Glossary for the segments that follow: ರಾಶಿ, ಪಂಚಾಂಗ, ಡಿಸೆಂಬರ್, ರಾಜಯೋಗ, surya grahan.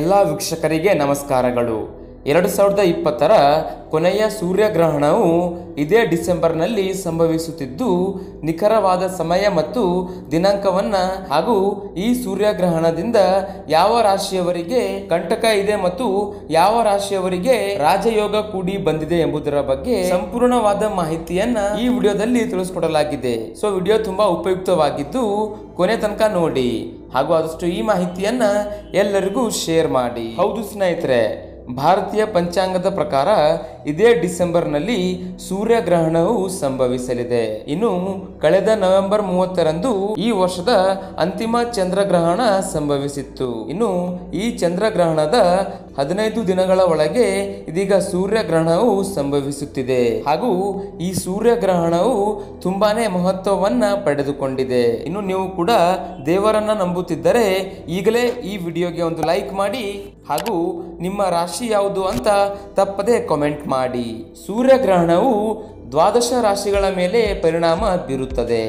ಎಲ್ಲ ವೀಕ್ಷಕರಿಗೆ ನಮಸ್ಕಾರಗಳು। 2020ರ ಕೊನೆಯ ಸೂರ್ಯಗ್ರಹಣವು ಇದೇ ಡಿಸೆಂಬರ್ನಲ್ಲಿ ಸಂಭವಿಸುತ್ತಿದ್ದು, ನಿಖರವಾದ ಸಮಯ ಮತ್ತು ದಿನಾಂಕವನ್ನು ಹಾಗೂ ಈ ಸೂರ್ಯಗ್ರಹಣದಿಂದ ಯಾವ ರಾಶಿಯವರಿಗೆ ಕಂಟಕ ಇದೆ ಮತ್ತು ಯಾವ ರಾಶಿಯವರಿಗೆ ರಾಜಯೋಗ ಕೂಡಿ ಬಂದಿದೆ ಎಂಬುದರ ಬಗ್ಗೆ ಸಂಪೂರ್ಣವಾದ ಮಾಹಿತಿಯನ್ನ ಈ ವಿಡಿಯೋದಲ್ಲಿ ತಿಳಿಸಿಕೊಡಲಾಗಿದೆ. ಸೊ ವಿಡಿಯೋ ತುಂಬಾ ಉಪಯುಕ್ತವಾಗಿದ್ದು ಕೊನೆ ತನಕ ನೋಡಿ ಹಾಗೂ ಆದಷ್ಟು ಈ ಮಾಹಿತಿಯನ್ನ ಎಲ್ಲರಿಗೂ ಶೇರ್ ಮಾಡಿ. ಹೌದು ಸ್ನೇಹಿತರೆ, ಭಾರತೀಯ ಪಂಚಾಂಗದ ಪ್ರಕಾರ ಇದೇ ಡಿಸೆಂಬರ್ನಲ್ಲಿ ಸೂರ್ಯಗ್ರಹಣವು ಸಂಭವಿಸಲಿದೆ. ಇನ್ನು ಕಳೆದ ನವೆಂಬರ್ 30ರಂದು ಈ ವರ್ಷದ ಅಂತಿಮ ಚಂದ್ರಗ್ರಹಣ ಸಂಭವಿಸಿತ್ತು. ಇನ್ನು ಈ ಚಂದ್ರಗ್ರಹಣದ 15 ದಿನಗಳ ಒಳಗೆ ಇದೀಗ ಸೂರ್ಯಗ್ರಹಣವು ಸಂಭವಿಸುತ್ತಿದೆ ಹಾಗೂ ಈ ಸೂರ್ಯಗ್ರಹಣವು ತುಂಬಾನೇ ಮಹತ್ವವನ್ನು ಪಡೆದುಕೊಂಡಿದೆ. ಇನ್ನು ನೀವು ಕೂಡ ದೇವರನ್ನ ನಂಬುತ್ತಿದ್ದರೆ ಈಗಲೇ ಈ ವಿಡಿಯೋಗೆ ಒಂದು ಲೈಕ್ ಮಾಡಿ ಹಾಗೂ ನಿಮ್ಮ ರಾಶಿ ಯಾವುದು ಅಂತ ತಪ್ಪದೆ ಕಾಮೆಂಟ್ ಮಾಡಿ. ಸೂರ್ಯಗ್ರಹಣವು 12 ರಾಶಿಗಳ ಮೇಲೆ ಪರಿಣಾಮ ಬೀರುತ್ತದೆ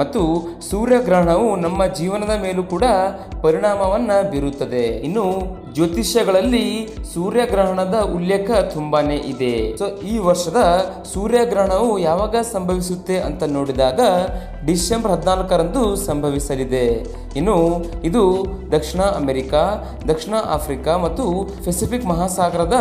ಮತ್ತು ಸೂರ್ಯಗ್ರಹಣವು ನಮ್ಮ ಜೀವನದ ಮೇಲೂ ಕೂಡ ಪರಿಣಾಮವನ್ನು ಬೀರುತ್ತದೆ. ಇನ್ನು ಜ್ಯೋತಿಷ್ಯಗಳಲ್ಲಿ ಸೂರ್ಯಗ್ರಹಣದ ಉಲ್ಲೇಖ ತುಂಬಾನೇ ಇದೆ. ಸೊ ಈ ವರ್ಷದ ಸೂರ್ಯಗ್ರಹಣವು ಯಾವಾಗ ಸಂಭವಿಸುತ್ತೆ ಅಂತ ನೋಡಿದಾಗ ಡಿಸೆಂಬರ್ 14ರಂದು ಸಂಭವಿಸಲಿದೆ. ಇನ್ನು ಇದು ದಕ್ಷಿಣ ಅಮೆರಿಕಾ, ದಕ್ಷಿಣ ಆಫ್ರಿಕಾ ಮತ್ತು ಪೆಸಿಫಿಕ್ ಮಹಾಸಾಗರದ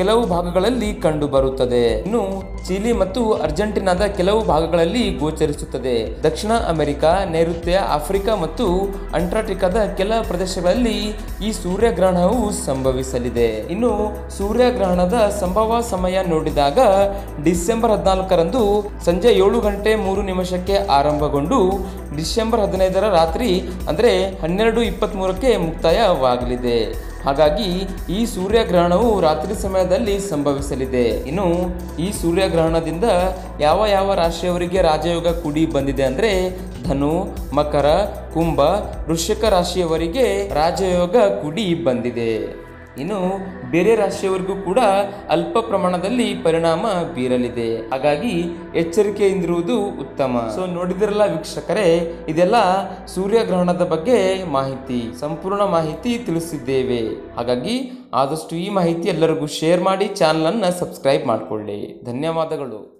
ಕೆಲವು ಭಾಗಗಳಲ್ಲಿ ಕಂಡುಬರುತ್ತದೆ. ಇನ್ನು ಚಿಲಿ ಮತ್ತು ಅರ್ಜೆಂಟೀನಾದ ಕೆಲವು ಭಾಗಗಳಲ್ಲಿ ಗೋಚರಿಸುತ್ತದೆ. ದಕ್ಷಿಣ ಅಮೆರಿಕಾ, ನೈಋತ್ಯ ಆಫ್ರಿಕಾ ಮತ್ತು ಅಂಟಾರ್ಟಿಕಾದ ಕೆಲ ಪ್ರದೇಶಗಳಲ್ಲಿ ಈ ಸೂರ್ಯಗ್ರಹಣವು ಸಂಭವಿಸಲಿದೆ. ಇನ್ನು ಸೂರ್ಯಗ್ರಹಣದ ಸಂಭವ ಸಮಯ ನೋಡಿದಾಗ ಡಿಸೆಂಬರ್ 14ರಂದು ಸಂಜೆ 7:03 ಆರಂಭಗೊಂಡು ಡಿಸೆಂಬರ್ 15ರ ರಾತ್ರಿ ಅಂದರೆ 12:23 ಮುಕ್ತಾಯವಾಗಲಿದೆ. ಹಾಗಾಗಿ ಈ ಸೂರ್ಯಗ್ರಹಣವು ರಾತ್ರಿ ಸಮಯದಲ್ಲಿ ಸಂಭವಿಸಲಿದೆ. ಇನ್ನು ಈ ಸೂರ್ಯಗ್ರಹಣದಿಂದ ಯಾವ ಯಾವ ರಾಶಿಯವರಿಗೆ ರಾಜಯೋಗ ಕೂಡಿ ಬಂದಿದೆ ಅಂದರೆ ಧನು, ಮಕರ, ಕುಂಭ, ವೃಶ್ಚಿಕ ರಾಶಿಯವರಿಗೆ ರಾಜಯೋಗ ಕೂಡಿ ಬಂದಿದೆ. ಇನ್ನು ಬೇರೆ ರಾಶಿಯವರಿಗೂ ಕೂಡ ಅಲ್ಪ ಪ್ರಮಾಣದಲ್ಲಿ ಪರಿಣಾಮ ಬೀರಲಿದೆ. ಹಾಗಾಗಿ ಎಚ್ಚರಿಕೆಯಿಂದಿರುವುದು ಉತ್ತಮ. ಸೊ ನೋಡಿದಿರಲ್ಲ ವೀಕ್ಷಕರೇ, ಇದೆಲ್ಲ ಸೂರ್ಯಗ್ರಹಣದ ಬಗ್ಗೆ ಮಾಹಿತಿ, ಸಂಪೂರ್ಣ ಮಾಹಿತಿ ತಿಳಿಸಿದ್ದೇವೆ. ಹಾಗಾಗಿ ಆದಷ್ಟು ಈ ಮಾಹಿತಿ ಎಲ್ಲರಿಗೂ ಶೇರ್ ಮಾಡಿ ಚಾನಲನ್ನು ಸಬ್ಸ್ಕ್ರೈಬ್ ಮಾಡಿಕೊಳ್ಳಿ. ಧನ್ಯವಾದಗಳು.